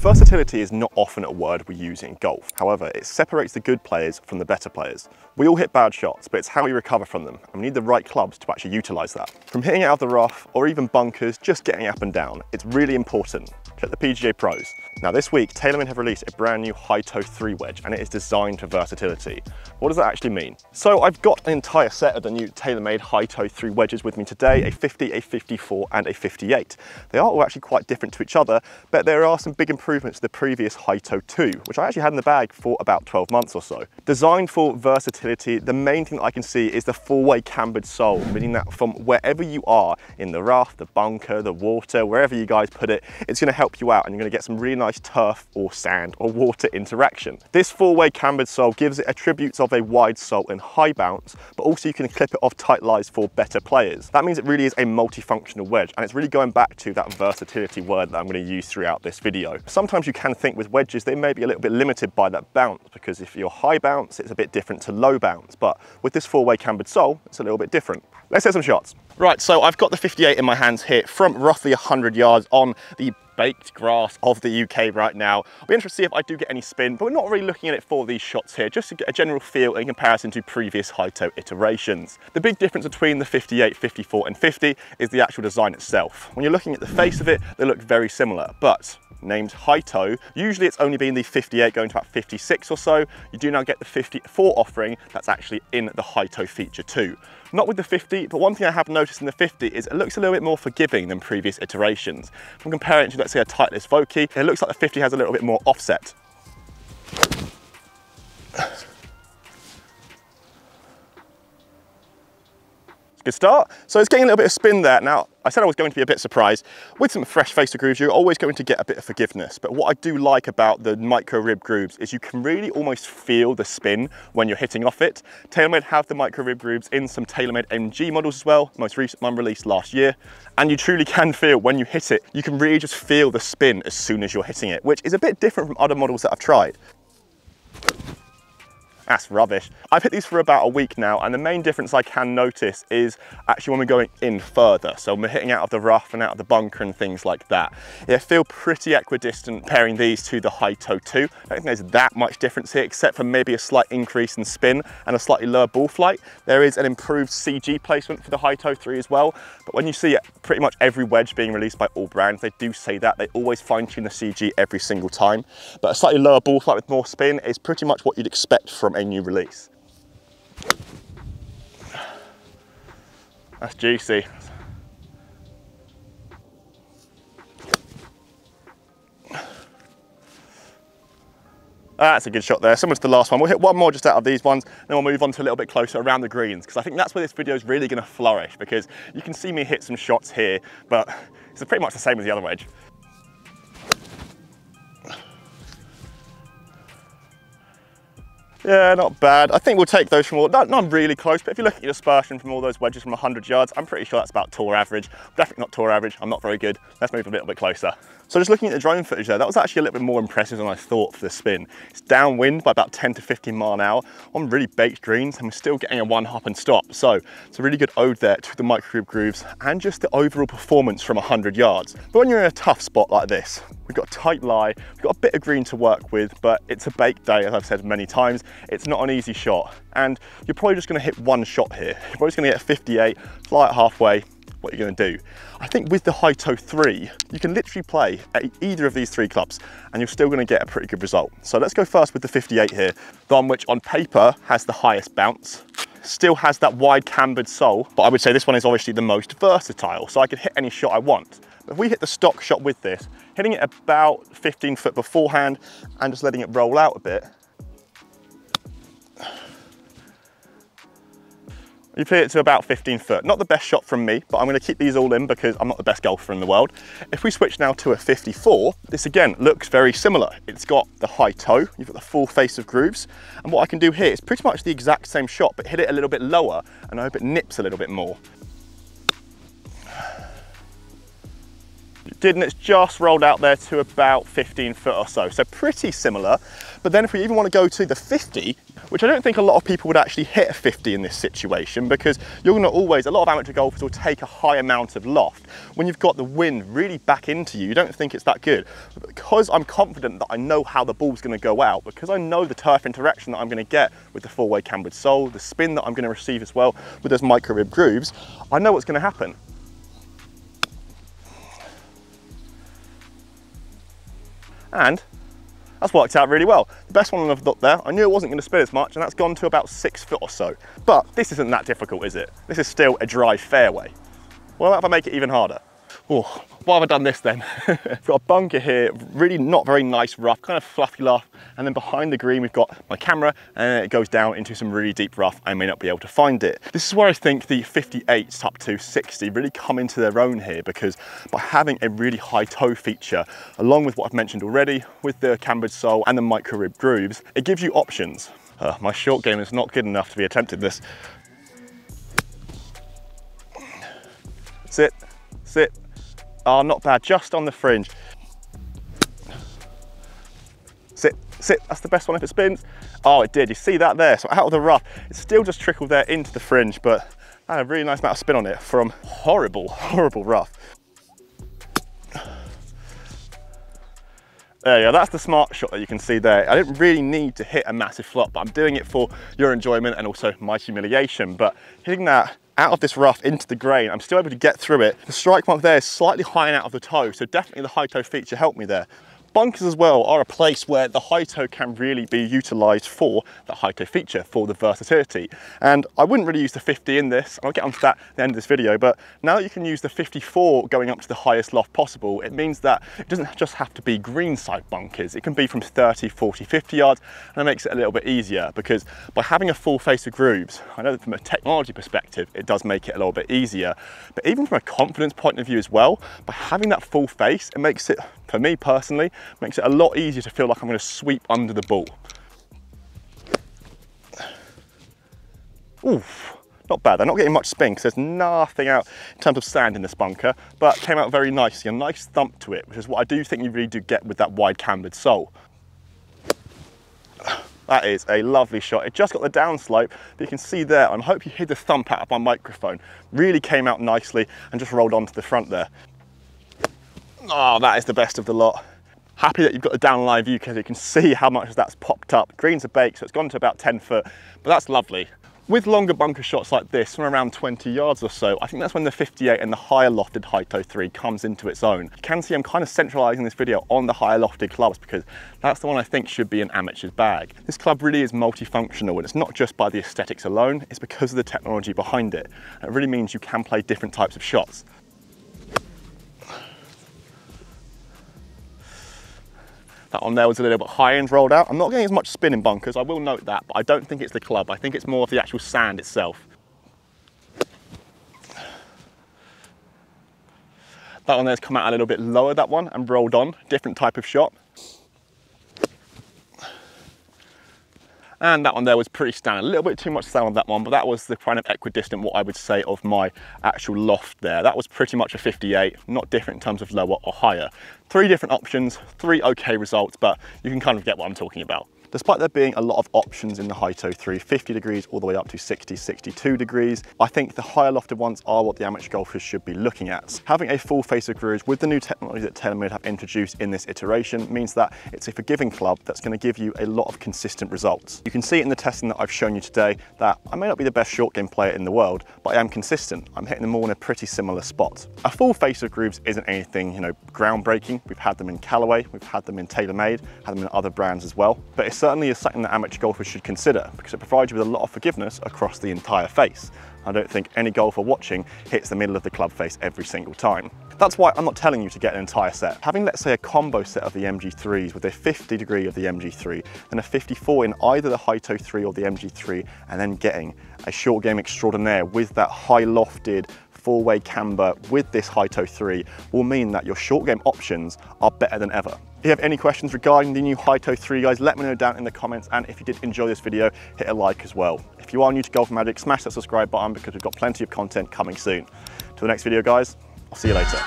Versatility is not often a word we use in golf. However, it separates the good players from the better players. We all hit bad shots, but it's how we recover from them, and we need the right clubs to actually utilise that. From hitting out of the rough, or even bunkers, just getting up and down, it's really important. Check the PGA Pros. Now this week, TaylorMade have released a brand new Hi-Toe 3 wedge, and it is designed for versatility. What does that actually mean? So I've got an entire set of the new TaylorMade Hi-Toe 3 wedges with me today, a 50, a 54, and a 58. They are all actually quite different to each other, but there are some big improvements to the previous Hi-Toe 2, which I actually had in the bag for about 12 months or so. Designed for versatility, the main thing that I can see is the four-way cambered sole, meaning that from wherever you are, in the rough, the bunker, the water, wherever you guys put it, it's going to help you out and you're going to get some really nice turf or sand or water interaction. This four-way cambered sole gives it attributes of a wide sole and high bounce, but also you can clip it off Titleist for better players. That means it really is a multifunctional wedge, and it's really going back to that versatility word that I'm going to use throughout this video. Sometimes you can think with wedges, they may be a little bit limited by that bounce, because if you're high bounce, it's a bit different to low bounce. But with this four-way cambered sole, it's a little bit different. Let's hit some shots. Right, so I've got the 58 in my hands here from roughly 100 yards on the baked grass of the UK right now. I'll be interested to see if I do get any spin, but we're not really looking at it for these shots here, just to get a general feel in comparison to previous Hi-Toe iterations. The big difference between the 58, 54 and 50 is the actual design itself. When you're looking at the face of it, they look very similar, but named Hi-Toe, usually it's only been the 58 going to about 56 or so. You do now get the 54 offering that's actually in the Hi-Toe feature too. Not with the 50, but one thing I have noticed in the 50 is it looks a little bit more forgiving than previous iterations. If I'm comparing it to, let's say, a Titleist Vokey, it looks like the 50 has a little bit more offset. Good start. So it's getting a little bit of spin there. Now, I said I was going to be a bit surprised. With some fresh facer grooves, you're always going to get a bit of forgiveness. But what I do like about the micro rib grooves is you can really almost feel the spin when you're hitting off it. TaylorMade have the micro rib grooves in some TaylorMade MG models as well, most recent one released last year. And you truly can feel when you hit it, you can really just feel the spin as soon as you're hitting it, which is a bit different from other models that I've tried. That's rubbish. I've hit these for about a week now, and the main difference I can notice is actually when we're going in further. So when we're hitting out of the rough and out of the bunker and things like that. They feel pretty equidistant pairing these to the Hi-Toe 2. I don't think there's that much difference here, except for maybe a slight increase in spin and a slightly lower ball flight. There is an improved CG placement for the Hi-Toe 3 as well. But when you see it, pretty much every wedge being released by all brands, they do say that. They always fine tune the CG every single time. But a slightly lower ball flight with more spin is pretty much what you'd expect from a new release. That's juicy. That's a good shot there, similar to the last one. We'll hit one more just out of these ones, then we'll move on to a little bit closer around the greens, because I think that's where this video is really going to flourish, because you can see me hit some shots here, but it's pretty much the same as the other wedge. Yeah, not bad. I think we'll take those from all, not really close, but if you look at your dispersion from all those wedges from 100 yards, I'm pretty sure that's about tour average. Definitely not tour average, I'm not very good. Let's move a little bit closer. So just looking at the drone footage there, that was actually a little bit more impressive than I thought for the spin. It's downwind by about 10 to 15 mile an hour on really baked greens, and we're still getting a one hop and stop. So it's a really good ode there to the micro rib grooves and just the overall performance from 100 yards. But when you're in a tough spot like this, we've got a tight lie, we've got a bit of green to work with, but it's a baked day, as I've said many times. It's not an easy shot. And you're probably just gonna hit one shot here. You're probably just gonna get a 58, fly it halfway. What you're going to do. I think with the Hi-Toe 3, you can literally play at either of these three clubs and you're still going to get a pretty good result. So let's go first with the 58 here, the one which on paper has the highest bounce, still has that wide cambered sole, but I would say this one is obviously the most versatile, so I could hit any shot I want. If we hit the stock shot with this, hitting it about 15 foot beforehand and just letting it roll out a bit, you play it to about 15 foot. Not the best shot from me, but I'm going to keep these all in because I'm not the best golfer in the world. If we switch now to a 54, this again looks very similar. It's got the high toe, you've got the full face of grooves. And what I can do here is pretty much the exact same shot, but hit it a little bit lower and I hope it nips a little bit more. Didn't, it's just rolled out there to about 15 foot or so. So pretty similar. But then if we even want to go to the 50, which I don't think a lot of people would actually hit a 50 in this situation, because you're not always, a lot of amateur golfers will take a high amount of loft. When you've got the wind really back into you, you don't think it's that good. But because I'm confident that I know how the ball's going to go out, because I know the turf interaction that I'm going to get with the four-way cambered sole, the spin that I'm going to receive as well with those micro rib grooves, I know what's going to happen. And that's worked out really well. The best one I've got there, I knew it wasn't going to spin as much, and that's gone to about 6 foot or so. But this isn't that difficult, is it? This is still a dry fairway. What about if I make it even harder? Oh, why have I done this then? We've got a bunker here, really not very nice rough, kind of fluffy rough, and then behind the green we've got my camera, and it goes down into some really deep rough. I may not be able to find it. This is where I think the 58s up to 60 really come into their own here, because by having a really high toe feature, along with what I've mentioned already, with the cambered sole and the micro rib grooves, it gives you options. My short game is not good enough to be attempting this. Sit, sit. Oh, not bad, just on the fringe. Sit, sit, that's the best one if it spins. Oh, it did, you see that there, so out of the rough. It still just trickled there into the fringe, but I had a really nice amount of spin on it from horrible, horrible rough. There you go, that's the smart shot that you can see there. I didn't really need to hit a massive flop, but I'm doing it for your enjoyment and also my humiliation, but hitting that out of this rough into the grain, I'm still able to get through it. The strike mark there is slightly high and out of the toe, so definitely the Hi-Toe feature helped me there. Bunkers as well are a place where the Hi-Toe can really be utilised for the Hi-Toe feature, for the versatility. And I wouldn't really use the 50 in this, I'll get onto that at the end of this video, but now that you can use the 54 going up to the highest loft possible, it means that it doesn't just have to be greenside bunkers, it can be from 30, 40, 50 yards, and it makes it a little bit easier, because by having a full face of grooves, I know that from a technology perspective, it does make it a little bit easier, but even from a confidence point of view as well, by having that full face, it makes it, for me personally, makes it a lot easier to feel like I'm going to sweep under the ball. Oof, not bad. I'm not getting much spin because there's nothing out in terms of sand in this bunker, but came out very nicely, a nice thump to it, which is what I do think you really do get with that wide cambered sole. That is a lovely shot. It just got the downslope, but you can see there, I hope you hear the thump out of my microphone. Really came out nicely and just rolled onto the front there. Oh, that is the best of the lot. Happy that you've got the downline view because you can see how much that's popped up. Greens are baked, so it's gone to about 10 foot, but that's lovely. With longer bunker shots like this, from around 20 yards or so, I think that's when the 58 and the higher lofted Hi-Toe 3 comes into its own. You can see I'm kind of centralising this video on the higher lofted clubs because that's the one I think should be an amateur's bag. This club really is multifunctional, and it's not just by the aesthetics alone, it's because of the technology behind it. It really means you can play different types of shots. That one there was a little bit high and rolled out. I'm not getting as much spin in bunkers, I will note that, but I don't think it's the club. I think it's more of the actual sand itself. That one there's come out a little bit lower, that one, and rolled on. Different type of shot. And that one there was pretty standard. A little bit too much sand on that one, but that was the kind of equidistant, what I would say, of my actual loft there. That was pretty much a 58, not different in terms of lower or higher. Three different options, three okay results, but you can kind of get what I'm talking about. Despite there being a lot of options in the Hi-Toe 3, 50 degrees all the way up to 60, 62 degrees, I think the higher lofted ones are what the amateur golfers should be looking at. Having a full face of grooves with the new technology that TaylorMade have introduced in this iteration means that it's a forgiving club that's going to give you a lot of consistent results. You can see in the testing that I've shown you today that I may not be the best short game player in the world, but I am consistent. I'm hitting them all in a pretty similar spot. A full face of grooves isn't anything, you know, groundbreaking. We've had them in Callaway, we've had them in TaylorMade, had them in other brands as well, but it's certainly is something that amateur golfers should consider because it provides you with a lot of forgiveness across the entire face. I don't think any golfer watching hits the middle of the club face every single time. That's why I'm not telling you to get an entire set. Having, let's say, a combo set of the MG3s with a 50 degree of the MG3, then a 54 in either the Hi-Toe 3 or the MG3, and then getting a short game extraordinaire with that high lofted four-way camber with this Hi-Toe 3 will mean that your short game options are better than ever. If you have any questions regarding the new Hi-Toe 3, guys, let me know down in the comments, and if you did enjoy this video, hit a like as well. If you are new to Golf Magic, smash that subscribe button because we've got plenty of content coming soon. Till the next video, guys, I'll see you later.